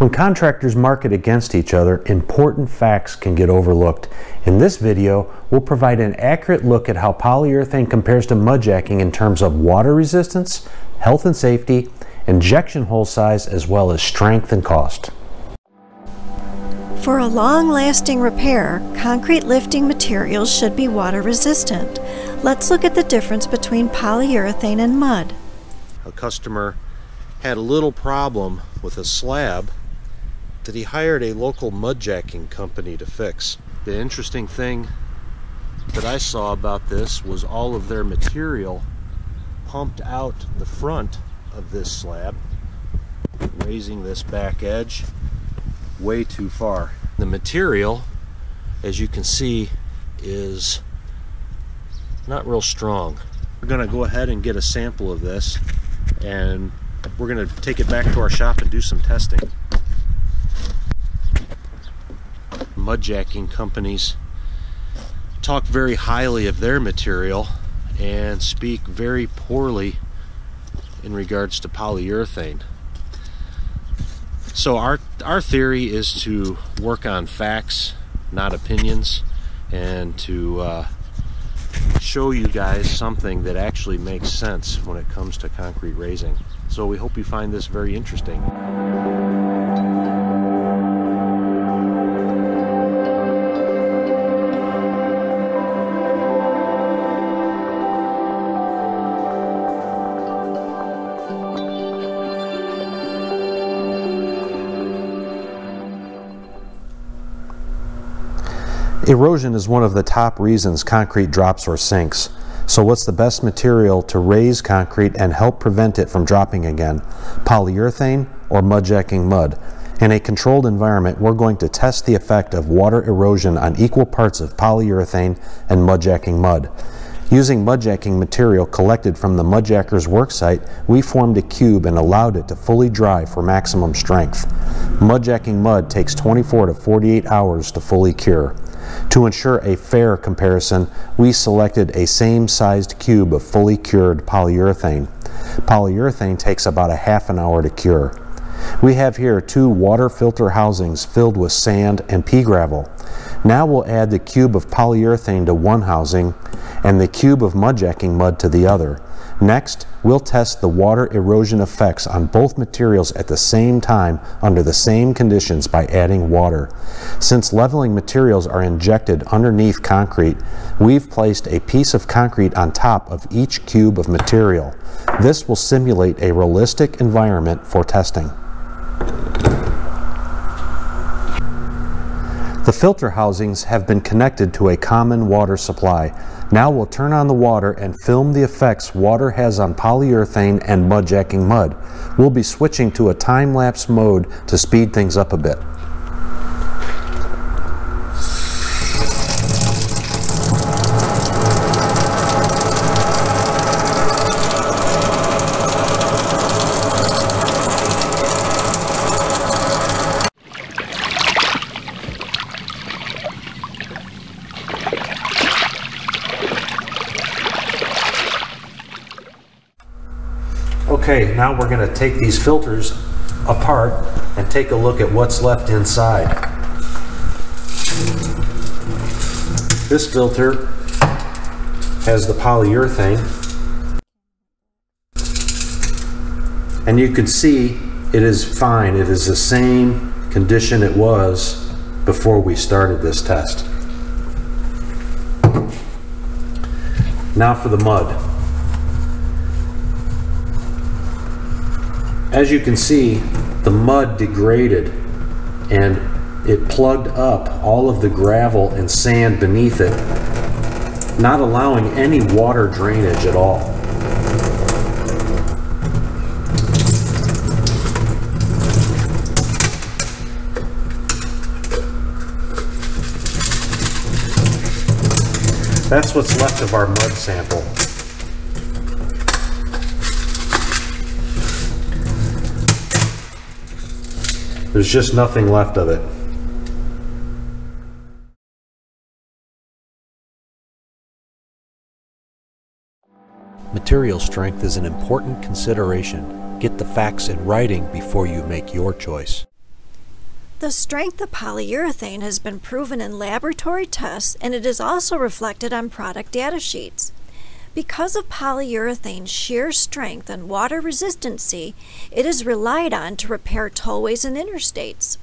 When contractors market against each other, important facts can get overlooked. In this video, we'll provide an accurate look at how polyurethane compares to mudjacking in terms of water resistance, health and safety, injection hole size, as well as strength and cost. For a long-lasting repair, concrete lifting materials should be water resistant. Let's look at the difference between polyurethane and mud. A customer had a little problem with a slab that he hired a local mudjacking company to fix. The interesting thing that I saw about this was all of their material pumped out the front of this slab, raising this back edge way too far. The material, as you can see, is not real strong. We're gonna go ahead and get a sample of this, and we're gonna take it back to our shop and do some testing. Mudjacking companies talk very highly of their material and speak very poorly in regards to polyurethane. So our theory is to work on facts, not opinions, and to show you guys something that actually makes sense when it comes to concrete raising. So we hope you find this very interesting. Erosion is one of the top reasons concrete drops or sinks. So what's the best material to raise concrete and help prevent it from dropping again? Polyurethane or mudjacking mud? In a controlled environment, we're going to test the effect of water erosion on equal parts of polyurethane and mudjacking mud. Using mudjacking material collected from the mudjacker's worksite, we formed a cube and allowed it to fully dry for maximum strength. Mudjacking mud takes 24 to 48 hours to fully cure. To ensure a fair comparison, we selected a same-sized cube of fully cured polyurethane. Polyurethane takes about a half an hour to cure. We have here two water filter housings filled with sand and pea gravel. Now we'll add the cube of polyurethane to one housing and the cube of mudjacking mud to the other. Next, we'll test the water erosion effects on both materials at the same time under the same conditions by adding water. Since leveling materials are injected underneath concrete, we've placed a piece of concrete on top of each cube of material. This will simulate a realistic environment for testing. The filter housings have been connected to a common water supply. Now we'll turn on the water and film the effects water has on polyurethane and mudjacking mud. We'll be switching to a time-lapse mode to speed things up a bit. Okay, now we're going to take these filters apart and take a look at what's left inside. This filter has the polyurethane, and you can see it is fine. It is the same condition it was before we started this test. Now for the mud. As you can see, the mud degraded and it plugged up all of the gravel and sand beneath it, not allowing any water drainage at all. That's what's left of our mud sample. There's just nothing left of it. Material strength is an important consideration. Get the facts in writing before you make your choice. The strength of polyurethane has been proven in laboratory tests, and it is also reflected on product data sheets. Because of polyurethane's sheer strength and water resistancy, it is relied on to repair tollways and interstates.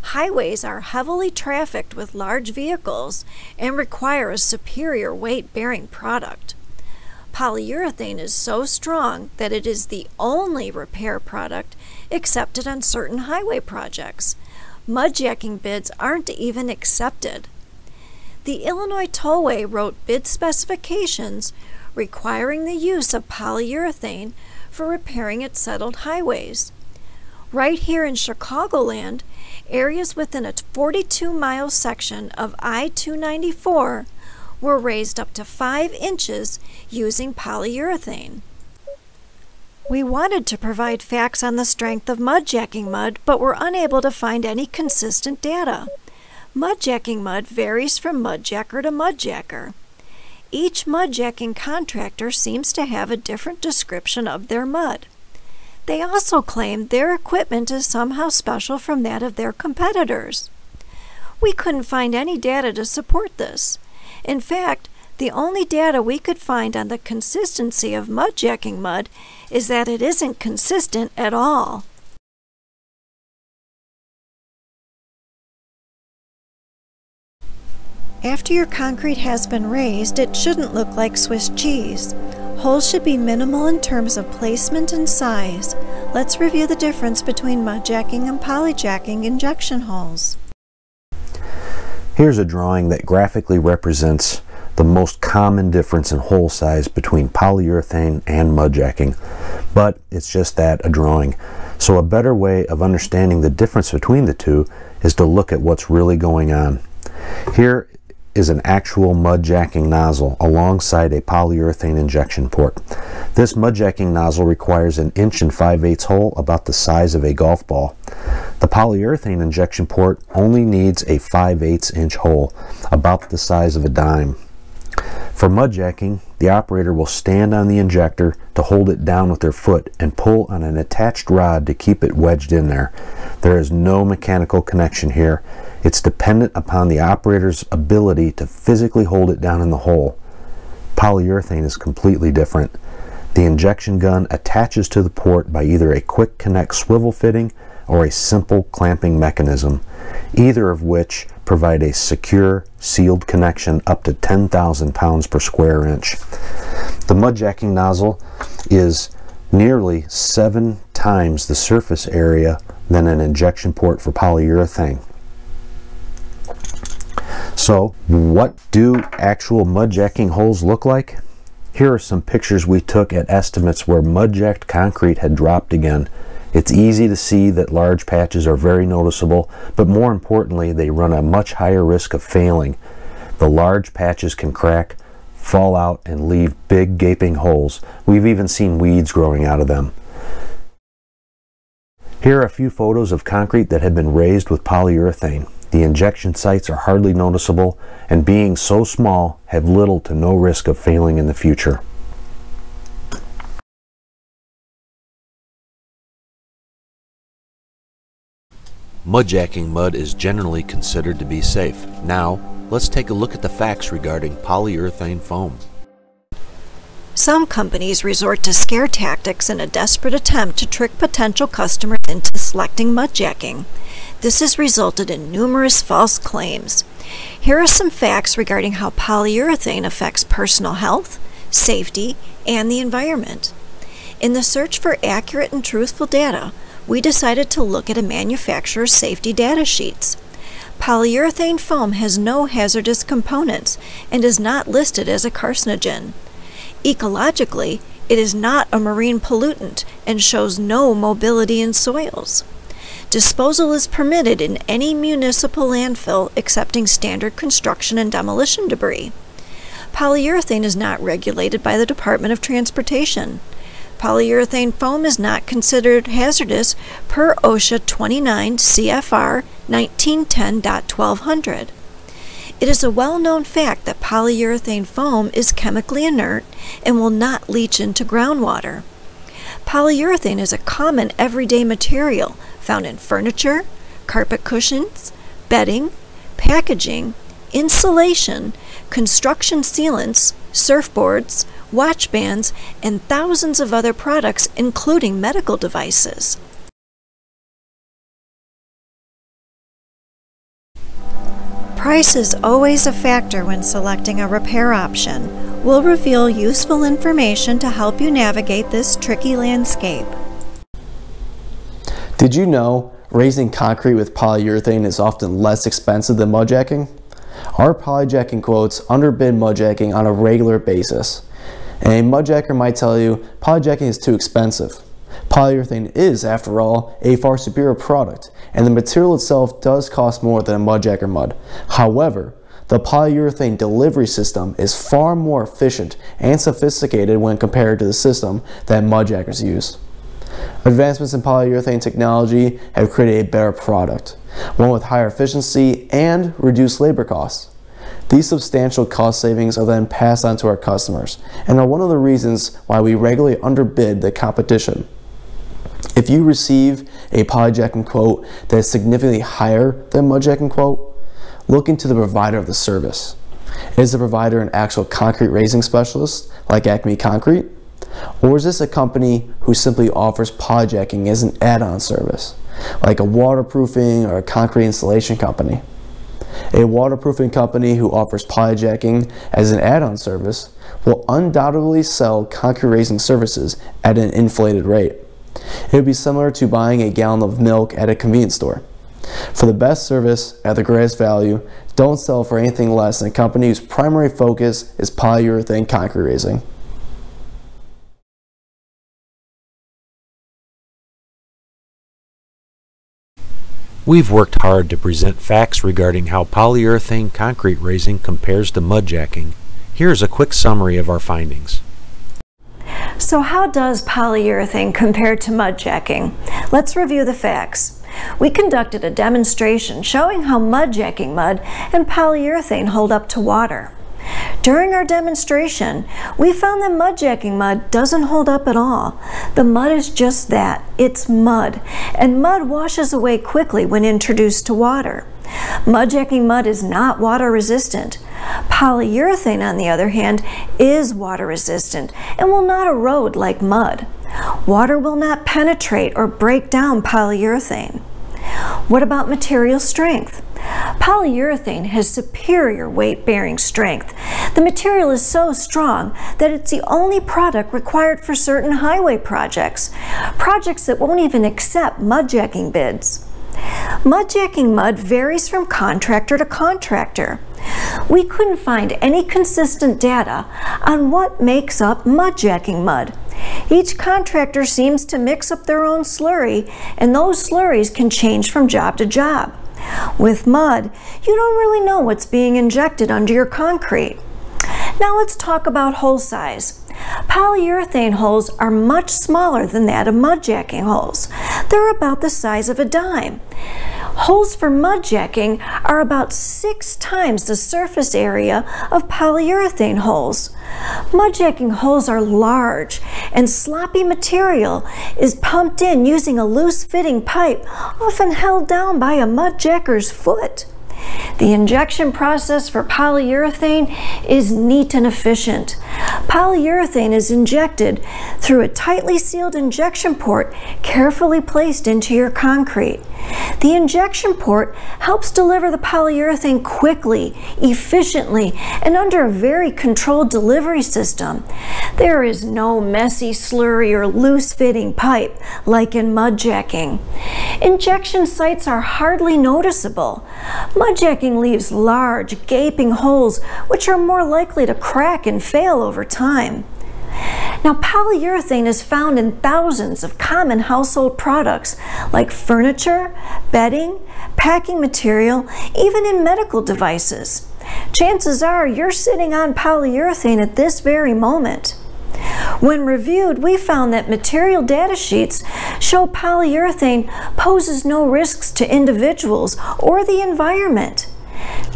Highways are heavily trafficked with large vehicles and require a superior weight-bearing product. Polyurethane is so strong that it is the only repair product accepted on certain highway projects. Mudjacking bids aren't even accepted. The Illinois Tollway wrote bid specifications requiring the use of polyurethane for repairing its settled highways. Right here in Chicagoland, areas within a 42-mile section of I-294 were raised up to 5 inches using polyurethane. We wanted to provide facts on the strength of mudjacking mud, but were unable to find any consistent data. Mudjacking mud varies from mudjacker to mudjacker. Each mudjacking contractor seems to have a different description of their mud. They also claim their equipment is somehow special from that of their competitors. We couldn't find any data to support this. In fact, the only data we could find on the consistency of mudjacking mud is that it isn't consistent at all. After your concrete has been raised, it shouldn't look like Swiss cheese. Holes should be minimal in terms of placement and size. Let's review the difference between mudjacking and polyjacking injection holes. Here's a drawing that graphically represents the most common difference in hole size between polyurethane and mudjacking, but it's just that, a drawing. So a better way of understanding the difference between the two is to look at what's really going on. Here is an actual mudjacking nozzle alongside a polyurethane injection port. This mudjacking nozzle requires an 1 5/8" hole about the size of a golf ball. The polyurethane injection port only needs a 5/8" hole about the size of a dime. For mudjacking, the operator will stand on the injector to hold it down with their foot and pull on an attached rod to keep it wedged in there. There is no mechanical connection here. It's dependent upon the operator's ability to physically hold it down in the hole. Polyurethane is completely different. The injection gun attaches to the port by either a quick connect swivel fitting or a simple clamping mechanism, either of which provide a secure, sealed connection up to 10,000 pounds per square inch. The mudjacking nozzle is nearly 7 times the surface area than an injection port for polyurethane. So, what do actual mudjacking holes look like? Here are some pictures we took at estimates where mudjacked concrete had dropped again. It's easy to see that large patches are very noticeable, but more importantly, they run a much higher risk of failing. The large patches can crack, fall out, and leave big gaping holes. We've even seen weeds growing out of them. Here are a few photos of concrete that had been raised with polyurethane. The injection sites are hardly noticeable, and being so small, have little to no risk of failing in the future. Mudjacking mud is generally considered to be safe. Now, let's take a look at the facts regarding polyurethane foam. Some companies resort to scare tactics in a desperate attempt to trick potential customers into selecting mudjacking. This has resulted in numerous false claims. Here are some facts regarding how polyurethane affects personal health, safety, and the environment. In the search for accurate and truthful data, we decided to look at a manufacturer's safety data sheets. Polyurethane foam has no hazardous components and is not listed as a carcinogen. Ecologically, it is not a marine pollutant and shows no mobility in soils. Disposal is permitted in any municipal landfill excepting standard construction and demolition debris. Polyurethane is not regulated by the Department of Transportation. Polyurethane foam is not considered hazardous per OSHA 29 CFR 1910.1200. It is a well-known fact that polyurethane foam is chemically inert and will not leach into groundwater. Polyurethane is a common everyday material found in furniture, carpet cushions, bedding, packaging, insulation, construction sealants, surfboards, watch bands, and thousands of other products, including medical devices. Price is always a factor when selecting a repair option. We'll reveal useful information to help you navigate this tricky landscape. Did you know raising concrete with polyurethane is often less expensive than mudjacking? Our polyjacking quotes underbid mudjacking on a regular basis. And a mudjacker might tell you polyjacking is too expensive. Polyurethane is, after all, a far superior product, and the material itself does cost more than a mudjacker mud. However, the polyurethane delivery system is far more efficient and sophisticated when compared to the system that mudjackers use. Advancements in polyurethane technology have created a better product, one with higher efficiency and reduced labor costs. These substantial cost savings are then passed on to our customers and are one of the reasons why we regularly underbid the competition. If you receive a polyjacking quote that is significantly higher than mudjacking quote, look into the provider of the service. Is the provider an actual concrete raising specialist like Acme Concrete? Or is this a company who simply offers polyjacking as an add-on service, like a waterproofing or a concrete installation company? A waterproofing company who offers polyjacking as an add-on service will undoubtedly sell concrete raising services at an inflated rate. It would be similar to buying a gallon of milk at a convenience store. For the best service at the greatest value, don't sell for anything less than a company whose primary focus is polyurethane concrete raising. We've worked hard to present facts regarding how polyurethane concrete raising compares to mudjacking. Here's a quick summary of our findings. So how does polyurethane compare to mudjacking? Let's review the facts. We conducted a demonstration showing how mudjacking mud and polyurethane hold up to water. During our demonstration, we found that mudjacking mud doesn't hold up at all. The mud is just that, it's mud, and mud washes away quickly when introduced to water. Mudjacking mud is not water resistant. Polyurethane, on the other hand, is water resistant and will not erode like mud. Water will not penetrate or break down polyurethane. What about material strength? Polyurethane has superior weight-bearing strength. The material is so strong that it's the only product required for certain highway projects that won't even accept mudjacking bids. Mudjacking mud varies from contractor to contractor. We couldn't find any consistent data on what makes up mudjacking mud. Each contractor seems to mix up their own slurry, and those slurries can change from job to job. With mud, you don't really know what's being injected under your concrete. Now let's talk about hole size. Polyurethane holes are much smaller than that of mudjacking holes. They're about the size of a dime. Holes for mudjacking are about 6 times the surface area of polyurethane holes. Mudjacking holes are large, and sloppy material is pumped in using a loose-fitting pipe, often held down by a mudjacker's foot. The injection process for polyurethane is neat and efficient. Polyurethane is injected through a tightly sealed injection port carefully placed into your concrete. The injection port helps deliver the polyurethane quickly, efficiently, and under a very controlled delivery system. There is no messy slurry or loose-fitting pipe like in mudjacking. Injection sites are hardly noticeable. Mudjacking leaves large, gaping holes which are more likely to crack and fail over time. Now, polyurethane is found in thousands of common household products like furniture, bedding, packing material, even in medical devices. Chances are you're sitting on polyurethane at this very moment. When reviewed, we found that material data sheets show polyurethane poses no risks to individuals or the environment.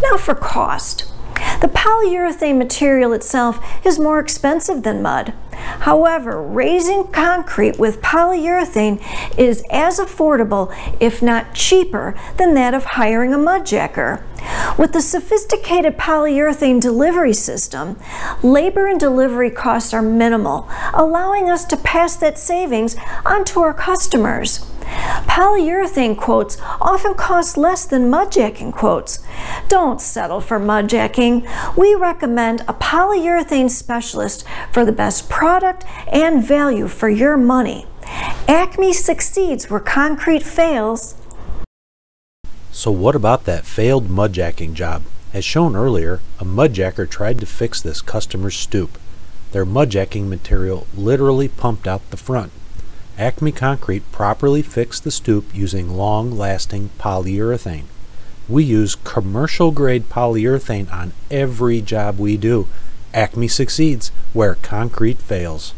Now for cost. The polyurethane material itself is more expensive than mud. However, raising concrete with polyurethane is as affordable, if not cheaper, than that of hiring a mudjacker. With the sophisticated polyurethane delivery system, labor and delivery costs are minimal, allowing us to pass that savings on to our customers. Polyurethane quotes often cost less than mudjacking quotes. Don't settle for mudjacking. We recommend a polyurethane specialist for the best product and value for your money. Acme succeeds where concrete fails. So what about that failed mudjacking job? As shown earlier, a mudjacker tried to fix this customer's stoop. Their mudjacking material literally pumped out the front. Acme Concrete properly fixed the stoop using long-lasting polyurethane. We use commercial-grade polyurethane on every job we do. Acme succeeds where concrete fails.